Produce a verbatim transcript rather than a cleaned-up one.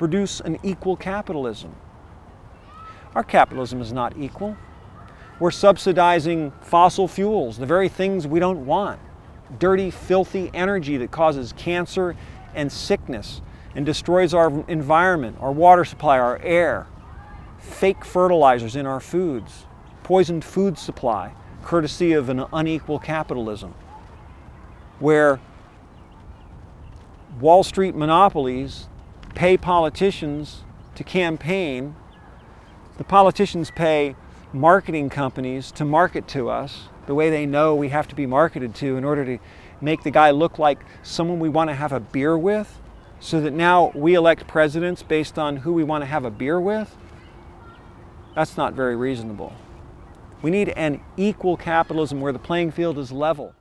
produce an equal capitalism. Our capitalism is not equal. We're subsidizing fossil fuels, the very things we don't want. Dirty, filthy energy that causes cancer and sickness and destroys our environment, our water supply, our air. Fake fertilizers in our foods. Poisoned food supply, courtesy of an unequal capitalism, where Wall Street monopolies pay politicians to campaign. The politicians pay marketing companies to market to us the way they know we have to be marketed to in order to make the guy look like someone we want to have a beer with, so that now we elect presidents based on who we want to have a beer with. That's not very reasonable. We need an equal capitalism where the playing field is level.